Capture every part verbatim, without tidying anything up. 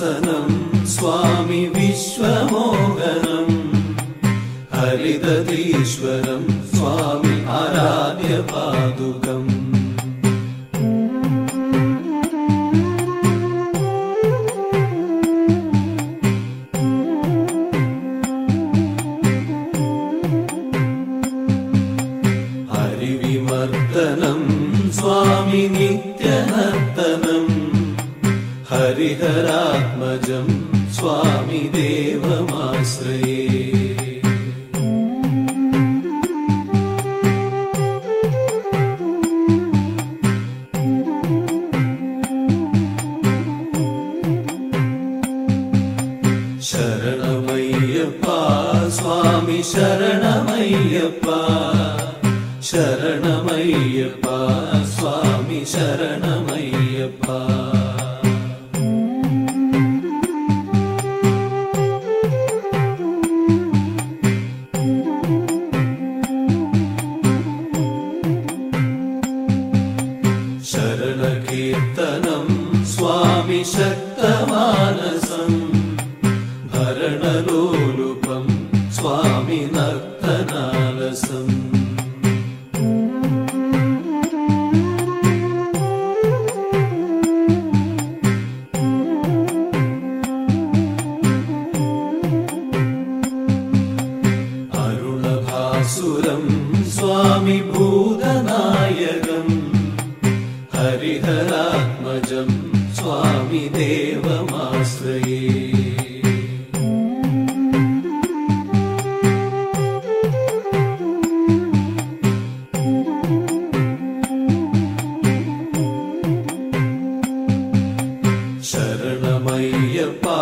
हरिवरासनं स्वामी विश्वमोहनं हरिदतीश्वरं स्वामी आराध्य पादुकम्। हरिविमर्दनं स्वामी नित्यनर्तनं हरिहरात्मजं स्वामी देवमाश्रये। शरणमय्यप्पा स्वामी शरणमय्यप्पा शरणमय्यप्पा स्वामी शरणमय्यप्पा। शरणकीर्तनं स्वामी शक्तमानसं भरणलोलुपं स्वामी नर्तनालसम्। सुरं स्वामी भूतनायकं हरिहरात्मजं स्वामी देवमाश्रये। शरणमय्यप्पा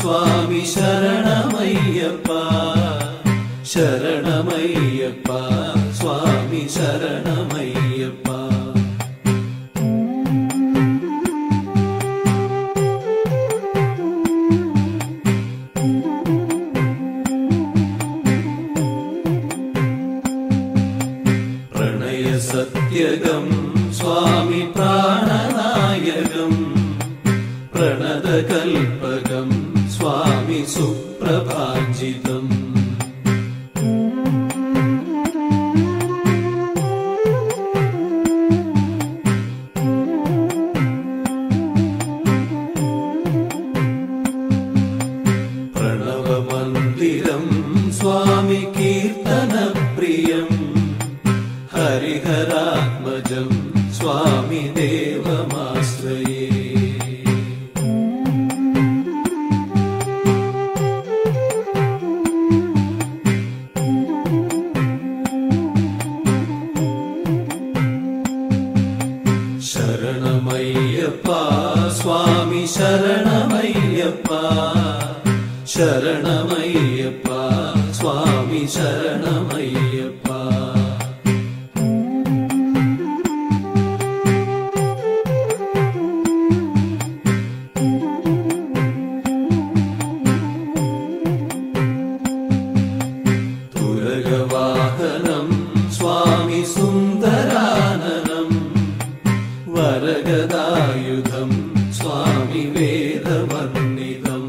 स्वामी शरणमय्यप्पा शरणमय्यप्पा स्वामी शरणमय्यप्पा। प्रणयसत्यगं स्वामी प्राणनायकं प्रणतकल्पकं स्वामी सुप्रभाजितम्। स्वामी कीर्तनप्रियं हरिहरात्मजं स्वामी देवमाश्रये। शरणमय्यप्पा स्वामी शरणमय्यप्पा शरणमय्यप्पा स्वामी शरणमय्यप्पा। तुरगवाहनं स्वामी सुन्दराननं वरगदायुधं स्वामी वेदवर्णितम्।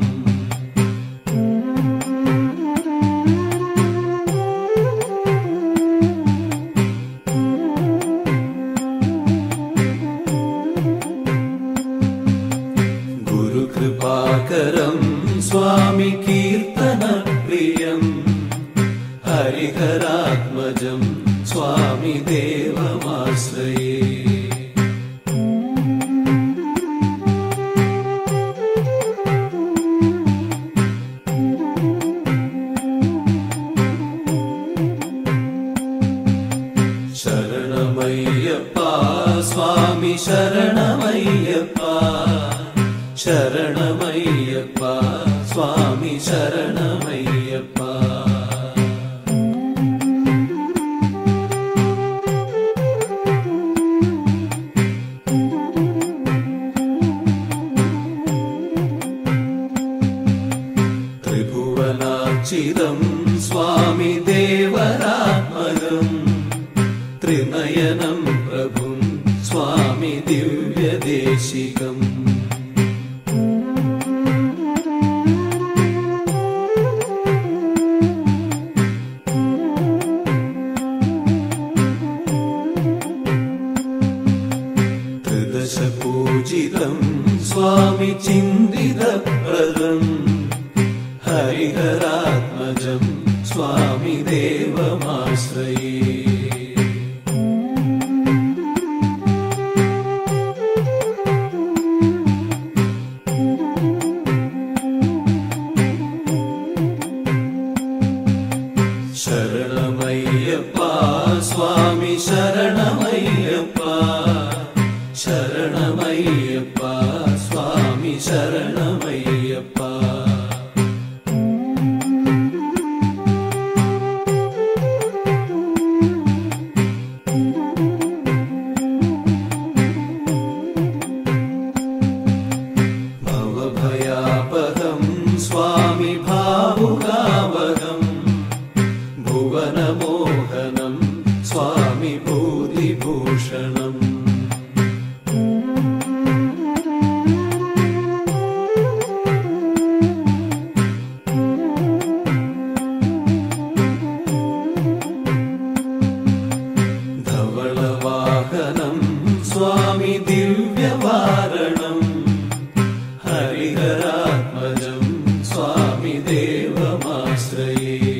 कृपाकरं स्वामी कीर्तनप्रियं हरिहरात्मजं स्वामी देवमाश्रये। शरणमय्यप्पा स्वामी शरणमय्यप्पा शरणमय्यप्पा स्वामी शरणमय्यप्पा। त्रिभुवनार्चितं स्वामी देवरात्मजं त्रिनयनं प्रभुं स्वामी दिव्यदेशिकम्। उचितं स्वामी चिन्तितप्रदं हरिहरात्मजं स्वामी देवमाश्रये। शरणमय्यप्पा स्वामी शरणमय्यप्पा, शरणमय्यप्पा स्वामी शरणमय्यप्पा। भवभयापहं स्वामी भावुकावहं, भुवनमोहनं स्वामी भूतिभूषणम्। धवलवाहनं स्वामी दिव्यवारणं, हरिहरात्मजं स्वामी देवमाश्रये।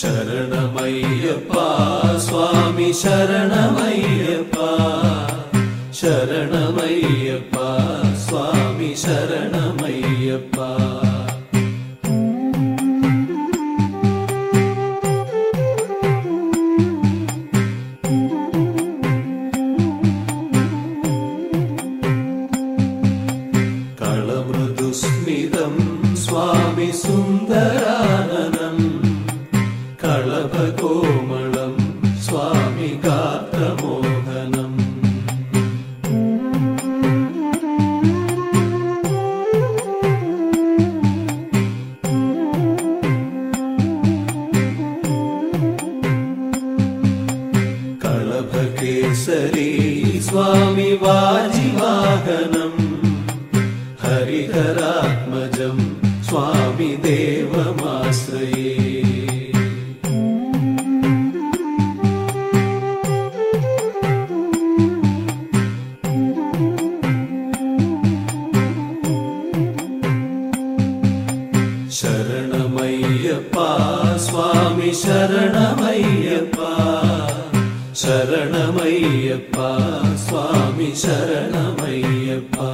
शरणमय्यप्पा स्वामी शरणमय्यप्पा, शरणमय्यप्पा स्वामी शरणमय्यप्पा। कलमृदुस्मितं स्वामी सुन्दराननं, कलभकोमलं स्वामी गात्रमोहनं। कलभकेसरी स्वामी वाजिवाहनं, हरिहरात्मजं स्वामी देवमाश्रये। शरणमय्यप्पा स्वामी शरणमय्यप्पा, शरणमय्यप्पा स्वामी शरणमय्यप्पा।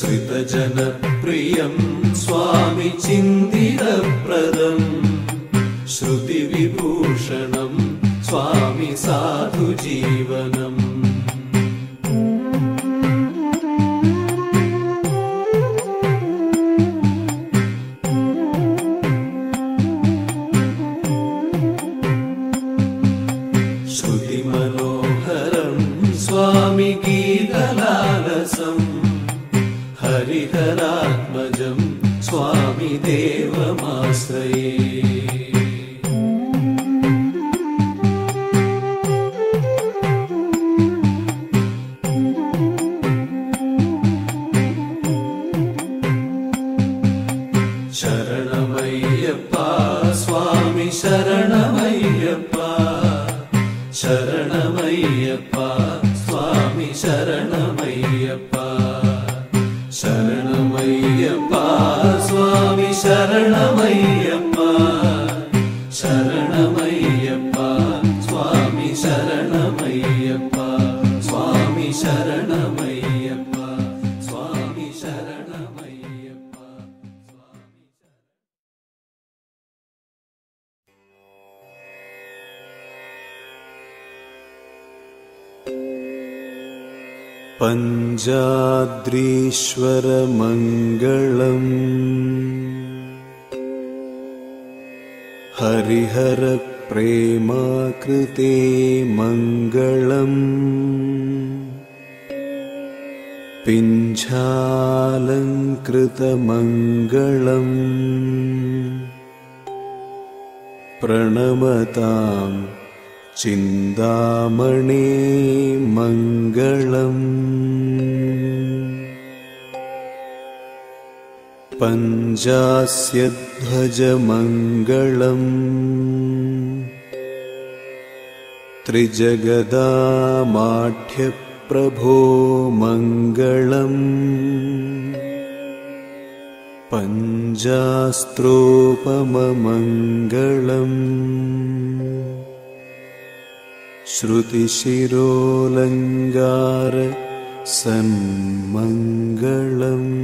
श्रितजनप्रियं स्वामी चिन्तितप्रदम्, श्रुतिविभूषणं स्वामी साधुजीवनम्। श्रुतिमनोहरं स्वामी गीतलालसं, हरिहरात्मजं स्वामी देवमाश्रये। शरणमय्यप्पा स्वामी शरणमय्यप्पा, शरणमय्यप्पा स्वामी शरणमय्यप्पा। शरणमय्यप्पा स्वामी शरणमय्यप्पा, शरणमय्यप्पा स्वामी शरणमय्यप्पा, स्वामी शरणमय्यप्पा, स्वामी शरणमय्यप्पा। पञ्चाद्रीश्वरमङ्गलम् हरिहरप्रेमाकृते मङ्गलम्। पिञ्चालङ्कृतमङ्गलम् प्रणमतां चिन्तामणि मंगलम् पंजास्य ध्वज मंगलम् त्रिजगदामाठ्य प्रभो मंगलम् पंजास्त्रोपममंगलम् श्रुतिशिरोलंगार सम्मंगलम्।